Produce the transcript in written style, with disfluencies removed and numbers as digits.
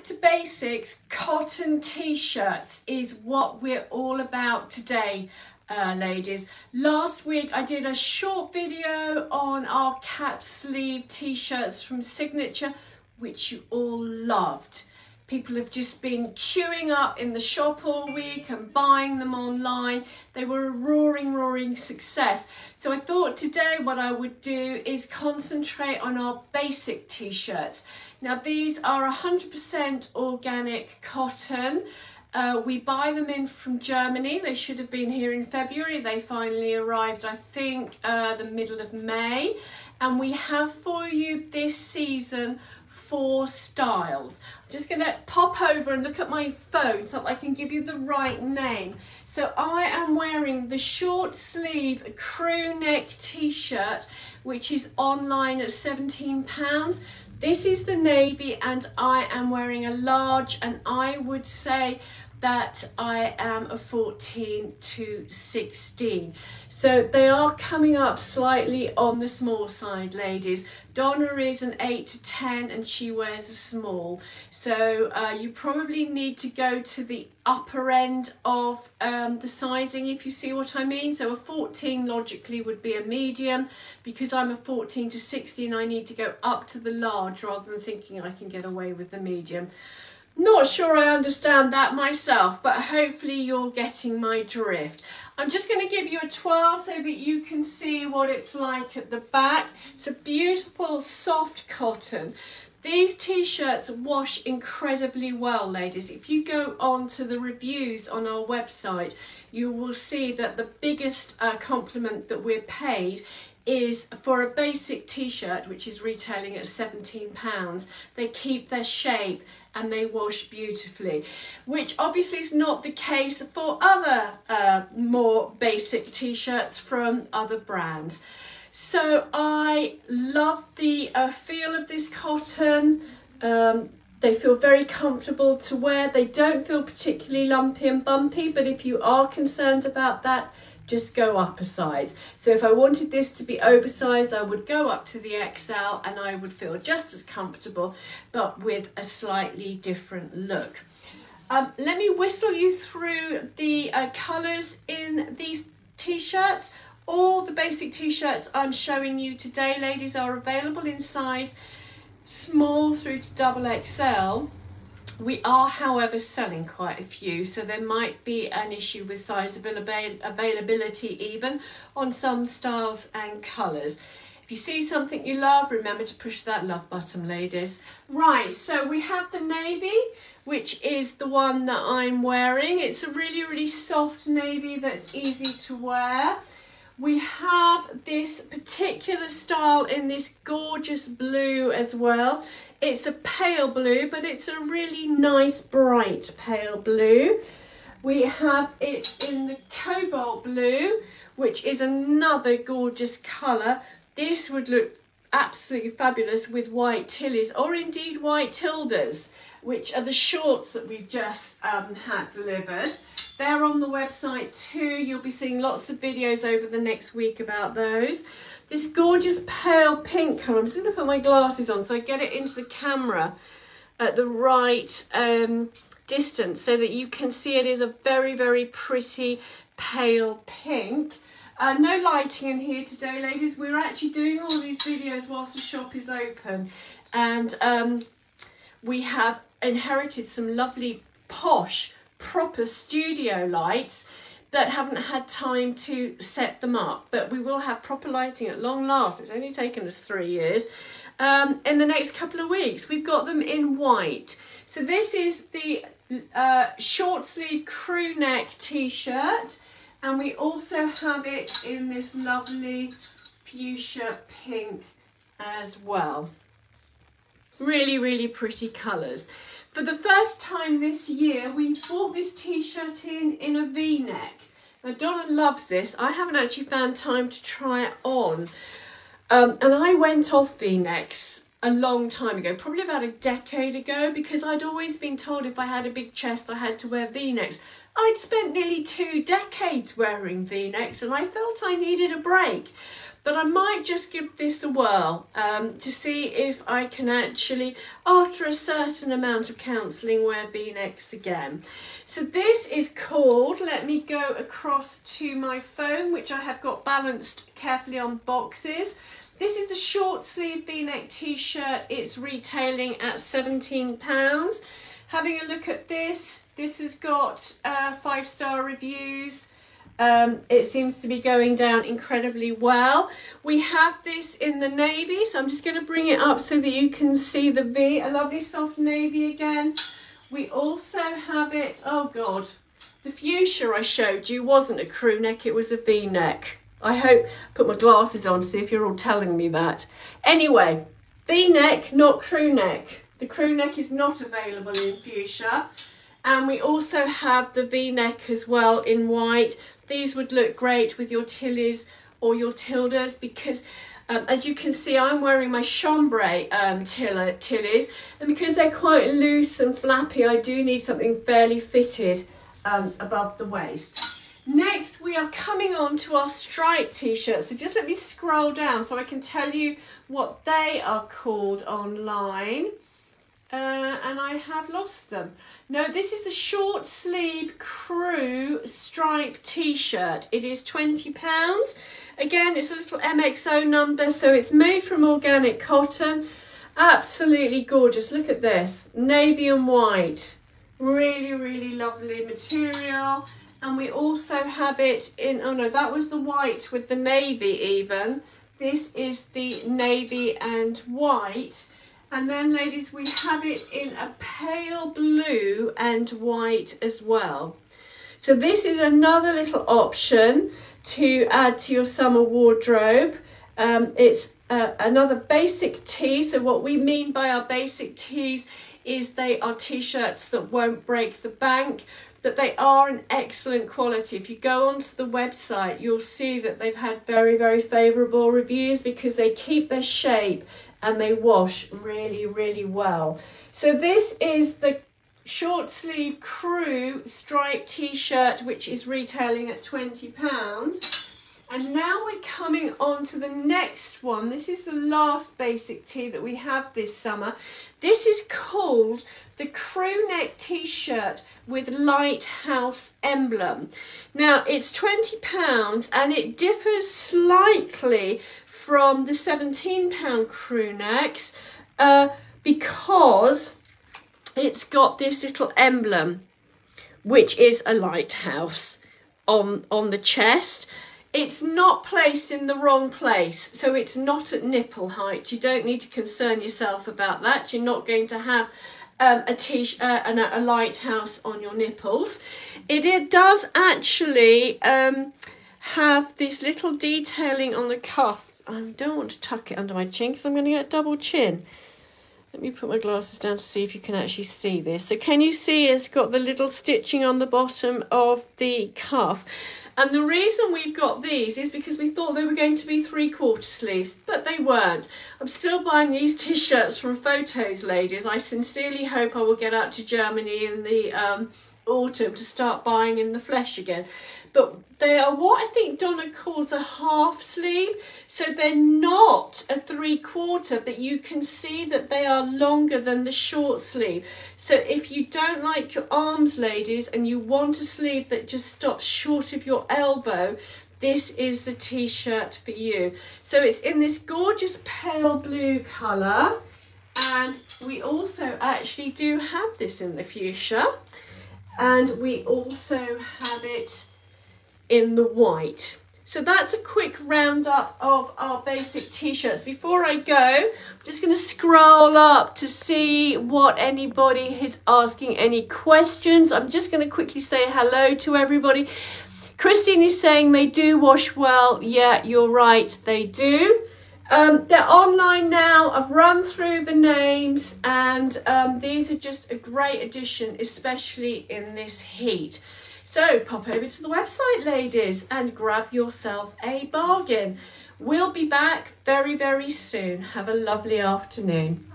Back to Basics cotton t-shirts is what we're all about today, ladies. Last week I did a short video on our cap sleeve t-shirts from Signature, which you all loved. People have just been queuing up in the shop all week and buying them online. They were a roaring success. So I thought today what I would do is concentrate on our basic t-shirts. Now these are 100% organic cotton. We buy them in from Germany. They should have been here in February. They finally arrived, I think, the middle of May. And we have for you this season 4 styles. I'm just going to pop over and look at my phone so that I can give you the right name. So I am wearing the short sleeve crew neck t-shirt, which is online at £17. This is the navy and I am wearing a large, and I would say that I am a 14 to 16. So they are coming up slightly on the small side, ladies. Donna is an 8 to 10 and she wears a small. So you probably need to go to the upper end of the sizing, if you see what I mean. So a 14 logically would be a medium. Because I'm a 14 to 16, I need to go up to the large rather than thinking I can get away with the medium. Not sure I understand that myself, but hopefully you're getting my drift. I'm just going to give you a twirl so that you can see what it's like at the back. It's a beautiful soft cotton. These t-shirts wash incredibly well, ladies. If you go on to the reviews on our website, you will see that the biggest compliment that we're paid is for a basic t-shirt, which is retailing at £17. They keep their shape and they wash beautifully, which obviously is not the case for other more basic t-shirts from other brands. So I love the feel of this cotton. They feel very comfortable to wear. They don't feel particularly lumpy and bumpy, but if you are concerned about that, just go up a size. So if I wanted this to be oversized, I would go up to the XL and I would feel just as comfortable, but with a slightly different look. Let me whistle you through the colors in these t-shirts. All the basic t-shirts I'm showing you today, ladies, are available in size small through to XXL. We are, however, selling quite a few, so there might be an issue with size availability even on some styles and colours. If you see something you love, remember to push that love button, ladies. Right, so we have the navy, which is the one that I'm wearing. It's a really soft navy that's easy to wear. We have this particular style in this gorgeous blue as well. It's a pale blue, but it's a really nice bright pale blue. We have it in the cobalt blue, which is another gorgeous colour. This would look absolutely fabulous with white tillies, or indeed white tildas, which are the shorts that we've just had delivered. They're on the website too. You'll be seeing lots of videos over the next week about those. This gorgeous pale pink colour. I'm just going to put my glasses on so I get it into the camera at the right distance so that you can see it is a very pretty pale pink. No lighting in here today, ladies. We're actually doing all these videos whilst the shop is open, and we have inherited some lovely posh proper studio lights that haven't had time to set them up, but we will have proper lighting at long last. It's only taken us 3 years. In the next couple of weeks, we've got them in white. So this is the short sleeve crew neck t-shirt, and we also have it in this lovely fuchsia pink as well. Really pretty colours. For the first time this year, we bought this t-shirt in a v-neck. Now Donna loves this. I haven't actually found time to try it on. And I went off v-necks a long time ago, probably about a decade ago, because I'd always been told if I had a big chest I had to wear v-necks. I'd spent nearly 2 decades wearing v-necks and I felt I needed a break. But I might just give this a whirl to see if I can actually, after a certain amount of counselling, wear V-necks again. So this is called, let me go across to my phone, which I have got balanced carefully on boxes. This is the short sleeve V-neck t-shirt. It's retailing at £17. Having a look at this, this has got 5-star reviews. It seems to be going down incredibly well. We have this in the navy, so I'm just going to bring it up so that you can see the V, a lovely soft navy again. We also have it, oh God, the fuchsia I showed you wasn't a crew neck, it was a V-neck. I hope, put my glasses on to see if you're all telling me that. Anyway, V-neck, not crew neck. The crew neck is not available in fuchsia. And we also have the V-neck as well in white. These would look great with your Tillys or your Tildas because as you can see, I'm wearing my chambray Tillys, and because they're quite loose and flappy, I do need something fairly fitted above the waist. Next, we are coming on to our striped t-shirts. So just let me scroll down so I can tell you what they are called online. And I have lost them. No, this is the short sleeve crew stripe t-shirt. It is £20. Again, it's a little MXO number, so it's made from organic cotton. Absolutely gorgeous. Look at this, navy and white. Really, really lovely material. And we also have it in, oh no, that was the white with the navy even. This is the navy and white. And then, ladies, we have it in a pale blue and white as well. So this is another little option to add to your summer wardrobe. It's another basic tee. So what we mean by our basic tees is they are t-shirts that won't break the bank, but they are an excellent quality. If you go onto the website, you'll see that they've had very, very favourable reviews because they keep their shape and they wash really, really well. So this is the short sleeve crew striped t-shirt, which is retailing at £20. And now we're coming on to the next one. This is the last basic tee that we have this summer. This is called the crew neck t-shirt with lighthouse emblem. Now it's £20 and it differs slightly from the £17 crew necks because it's got this little emblem, which is a lighthouse on the chest. It's not placed in the wrong place, so it's not at nipple height. You don't need to concern yourself about that. You're not going to have a lighthouse on your nipples. It does actually have this little detailing on the cuff. I don't want to tuck it under my chin because I'm going to get a double chin. Let me put my glasses down to see if you can actually see this. So can you see it's got the little stitching on the bottom of the cuff? And the reason we've got these is because we thought they were going to be 3/4 sleeves, but they weren't. I'm still buying these t-shirts from Photos, ladies. I sincerely hope I will get out to Germany in the autumn to start buying in the flesh again. But they are what I think Donna calls a half sleeve. So they're not a 3/4, but you can see that they are longer than the short sleeve. So if you don't like your arms, ladies, and you want a sleeve that just stops short of your elbow, this is the t-shirt for you. So it's in this gorgeous pale blue colour. And we also actually do have this in the fuchsia. And we also have it in the white. So that's a quick roundup of our basic t-shirts. Before I go, I'm just going to scroll up to see what anybody is asking, any questions. I'm just going to quickly say hello to everybody. Christine is saying they do wash well. Yeah, you're right, they do. They're online now. I've run through the names, and these are just a great addition, especially in this heat. So pop over to the website, ladies, and grab yourself a bargain. We'll be back very, very soon. Have a lovely afternoon.